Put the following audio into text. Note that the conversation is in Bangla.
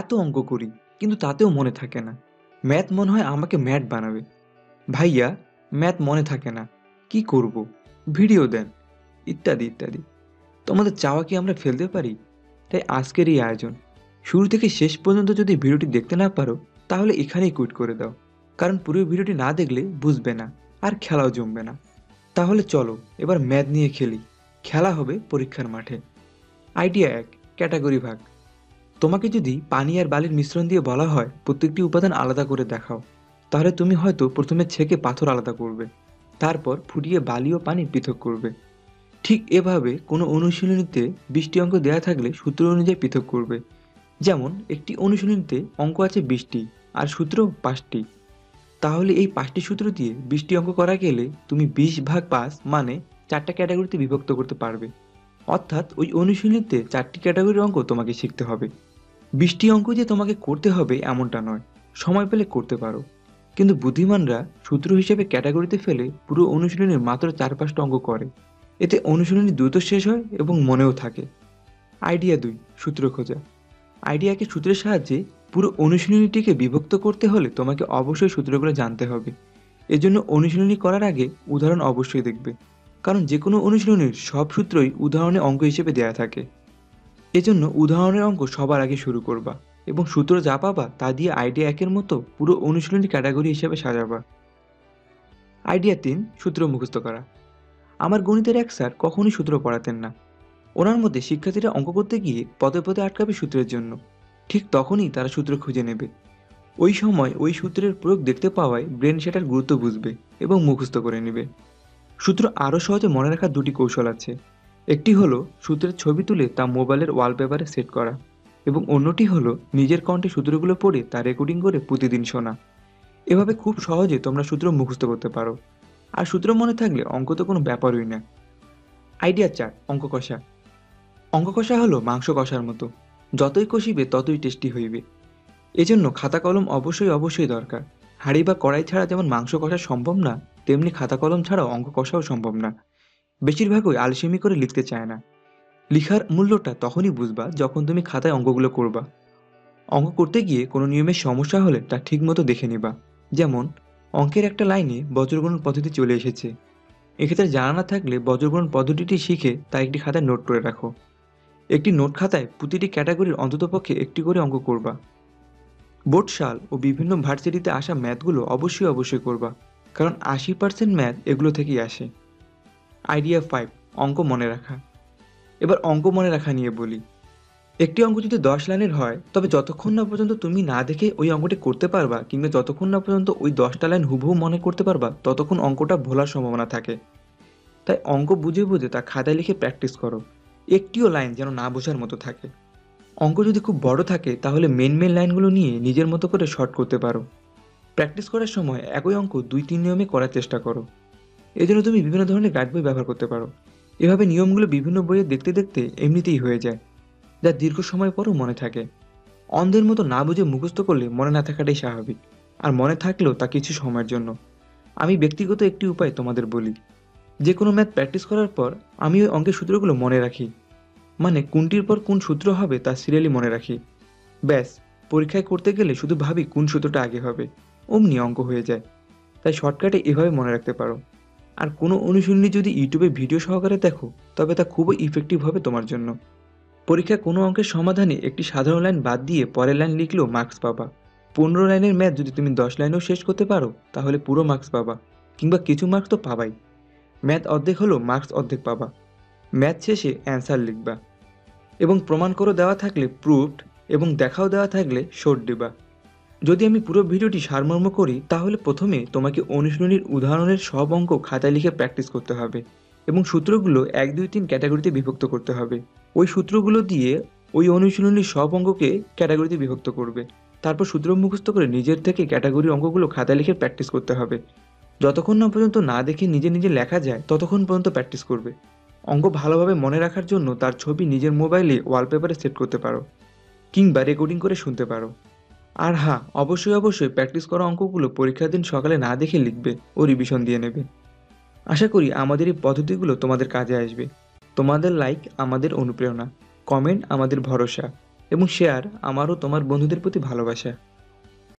এত অঙ্ক করি কিন্তু তাতেও মনে থাকে না। ম্যাথ মনে হয় আমাকে ম্যাট বানাবে। ভাইয়া ম্যাথ মনে থাকে না, কি করব, ভিডিও দেন, ইত্যাদি ইত্যাদি। তোমাদের চাওয়া কি আমরা ফেলতে পারি? তাই আজকের এই আয়োজন। শুরু থেকে শেষ পর্যন্ত যদি ভিডিওটি দেখতে না পারো তাহলে এখানেই কুইট করে দাও, কারণ পুরো ভিডিওটি না দেখলে বুঝবে না আর খেলাও জমবে না। তাহলে চলো এবার ম্যাথ নিয়ে খেলি। খেলা হবে পরীক্ষার মাঠে। আইডিয়া 1, ক্যাটাগরি ভাগ। তোমাকে যদি পানি আর বালির মিশ্রণ দিয়ে বলা হয় প্রত্যেকটি উপাদান আলাদা করে দেখাও, তাহলে তুমি হয়তো প্রথমে ছেঁকে পাথর আলাদা করবে, তারপর ফুটিয়ে বালি ও পানি পৃথক করবে। ঠিক এভাবে কোনো অনুশীলনীতে 20টি অঙ্ক দেওয়া থাকলে সূত্র অনুযায়ী পৃথক করবে। যেমন একটি অনুশীলনীতে অঙ্ক আছে 20টি আর সূত্র 5টি, তাহলে এই 5টি সূত্র দিয়ে 20টি অঙ্ক করা গেলে তুমি 20 ভাগ 5 মানে 4টা ক্যাটাগরিতে বিভক্ত করতে পারবে। অর্থাৎ ওই অনুশীলনীতে 4টি ক্যাটাগরির অঙ্ক তোমাকে শিখতে হবে। 20টি অঙ্ক যে তোমাকে করতে হবে এমনটা নয়, সময় পেলে করতে পারো। কিন্তু বুদ্ধিমানরা সূত্র হিসেবে ক্যাটাগরিতে ফেলে পুরো অনুশীলনীর মাত্র 4-5টা অঙ্ক করে, এতে অনুশীলনী দ্রুত শেষ হয় এবং মনেও থাকে। আইডিয়া 2, সূত্র খোঁজা। আইডিয়াকে সূত্রের সাহায্যে পুরো অনুশীলনীটিকে বিভক্ত করতে হলে তোমাকে অবশ্যই সূত্রগুলো জানতে হবে। এজন্য অনুশীলনী করার আগে উদাহরণ অবশ্যই দেখবে, কারণ যে কোনো অনুশীলনীর সব সূত্রই উদাহরণে অঙ্ক হিসেবে দেয়া থাকে। এজন্য উদাহরণের অঙ্ক সবার আগে শুরু করবা এবং সূত্র যা পাবা তা দিয়ে আইডিয়া 1-এর মতো পুরো অনুশীলনী ক্যাটাগরি হিসেবে সাজাবা। আইডিয়া 3, সূত্র মুখস্থ করা। আমার গণিতের এক স্যার কখনোই সূত্র পড়াতেন না। ওনার মধ্যে শিক্ষার্থীরা অঙ্ক করতে গিয়ে পদে পদে আটকাবে সূত্রের জন্য, ঠিক তখনই তারা সূত্র খুঁজে নেবে। ওই সময় ওই সূত্রের প্রয়োগ দেখতে পাওয়ায় ব্রেন সেটার গুরুত্ব বুঝবে এবং মুখস্থ করে নেবে। সূত্র আরও সহজে মনে রাখার 2টি কৌশল আছে। একটি হলো সূত্রের ছবি তুলে তা মোবাইলের ওয়ালপেপারে সেট করা, এবং অন্যটি হলো নিজের কণ্ঠে সূত্রগুলো পড়ে তা রেকর্ডিং করে প্রতিদিন শোনা। এভাবে খুব সহজে তোমরা সূত্র মুখস্থ করতে পারো, আর সূত্র মনে থাকলে অঙ্ক তো কোনো ব্যাপারই না। আইডিয়া 4, অঙ্ক কষা। অঙ্ক কষা হলো মাংস কষার মতো, যতই কষিবে ততই টেস্টি হইবে। এজন্য খাতা কলম অবশ্যই অবশ্যই দরকার। হাঁড়ি বা কড়াই ছাড়া যেমন মাংস কষা সম্ভব না, তেমনি খাতা কলম ছাড়াও অঙ্ক কষাও সম্ভব না। বেশিরভাগই আলসেমি করে লিখতে চায় না। লিখার মূল্যটা তখনই বুঝবা যখন তুমি খাতায় অঙ্কগুলো করবা। অঙ্ক করতে গিয়ে কোনো নিয়মের সমস্যা হলে তা ঠিকমতো দেখে নিবা। যেমন অঙ্কের একটা লাইনে বজ্রগণন পদ্ধতি চলে এসেছে, এক্ষেত্রে জানা না থাকলে বজ্রগণন পদ্ধতিটি শিখে তা একটি খাতায় নোট করে রাখো। একটি নোট খাতায় প্রতিটি ক্যাটাগরির অন্ততপক্ষে একটি করে অঙ্ক করবা। বোর্ড সাল ও বিভিন্ন ভার্সিটিতে আসা ম্যাথগুলো অবশ্যই অবশ্যই করবা, কারণ 80% ম্যাথ এগুলো থেকেই আসে। আইডিয়া 5, অঙ্ক মনে রাখা। এবার অঙ্ক মনে রাখা নিয়ে বলি। একটি অঙ্ক যদি 10 লাইনের হয়, তবে যতক্ষণ না পর্যন্ত তুমি না দেখে ওই অঙ্কটি করতে পারবা কিংবা যতক্ষণ না পর্যন্ত ওই 10টা লাইন হুবহু মনে করতে পারবা, ততক্ষণ অঙ্কটা ভোলার সম্ভাবনা থাকে। তাই অঙ্ক বুঝে বুঝে তা খাতায় লিখে প্র্যাকটিস করো, একটিও লাইন যেন না বোঝার মতো থাকে। অঙ্ক যদি খুব বড় থাকে তাহলে মেন লাইনগুলো নিয়ে নিজের মতো করে শর্ট করতে পারো। প্র্যাকটিস করার সময় একই অঙ্ক 2-3 নিয়মে করার চেষ্টা করো। এজন্য তুমি বিভিন্ন ধরনের গাইড বই ব্যবহার করতে পারো। এভাবে নিয়মগুলো বিভিন্ন বইয়ে দেখতে দেখতে এমনিতেই হয়ে যায়, যা দীর্ঘ সময় পরও মনে থাকে। অন্ধের মতো না বুঝে মুখস্থ করলে মনে না থাকাটাই স্বাভাবিক, আর মনে থাকলেও তা কিছু সময়ের জন্য। আমি ব্যক্তিগত একটি উপায় তোমাদের বলি। যে কোনো ম্যাথ প্র্যাকটিস করার পর আমি ওই অঙ্কের সূত্রগুলো মনে রাখি, মানে কোনটির পর কোন সূত্র হবে তা সিরিয়ালি মনে রাখি। ব্যাস, পরীক্ষায় করতে গেলে শুধু ভাবি কোন সূত্রটা আগে হবে, অমনি অঙ্ক হয়ে যায়। তাই শর্টকাটে এভাবে মনে রাখতে পারো। আর কোনো অনুশীলনী যদি ইউটিউবে ভিডিও সহকারে দেখো তবে তা খুবই ইফেক্টিভ হবে তোমার জন্য। পরীক্ষায় কোনো অঙ্কের সমাধানে একটি সাধারণ লাইন বাদ দিয়ে পরের লাইন লিখলেও মার্কস পাবা। 15 লাইনের ম্যাথ যদি তুমি 10 লাইনেও শেষ করতে পারো তাহলে পুরো মার্কস পাবা, কিংবা কিছু মার্কস তো পাবাই। ম্যাথ অর্ধেক হলেও মার্কস অর্ধেক পাবা। ম্যাথ শেষে অ্যান্সার লিখবা এবং প্রমাণ করে দেওয়া থাকলে প্রুফড এবং দেখাও দেওয়া থাকলে শোট দেবা। যদি আমি পুরো ভিডিওটি সারমর্ম করি তাহলে প্রথমে তোমাকে অনুশীলনীর উদাহরণের সব অঙ্ক খাতায় লিখে প্র্যাকটিস করতে হবে এবং সূত্রগুলো 1, 2, 3 ক্যাটাগরিতে বিভক্ত করতে হবে। ওই সূত্রগুলো দিয়ে ওই অনুশীলনীর সব অঙ্ককে ক্যাটাগরিতে বিভক্ত করবে। তারপর সূত্র মুখস্থ করে নিজের থেকে ক্যাটাগরির অঙ্কগুলো খাতায় লিখে প্র্যাকটিস করতে হবে। যতক্ষণ না পর্যন্ত না দেখে নিজে নিজে লেখা যায় ততক্ষণ পর্যন্ত প্র্যাকটিস করবে। অঙ্ক ভালোভাবে মনে রাখার জন্য তার ছবি নিজের মোবাইলে ওয়ালপেপারে সেট করতে পারো কিংবা রেকর্ডিং করে শুনতে পারো। আর হ্যাঁ, অবশ্যই প্র্যাকটিস করা অঙ্কগুলো পরীক্ষার দিন সকালে না দেখে লিখবে ও রিভিশন দিয়ে নেবে। আশা করি আমাদের এই পদ্ধতিগুলো তোমাদের কাজে আসবে। তোমাদের লাইক আমাদের অনুপ্রেরণা, কমেন্ট আমাদের ভরসা। এবং শেয়ার আমারও তোমার বন্ধুদের প্রতি ভালোবাসা।